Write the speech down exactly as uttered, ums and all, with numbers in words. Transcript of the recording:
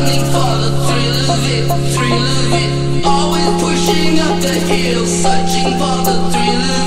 longing for the thrill of it, thrill of it. Always pushing up the hill, searching for the thrill of it.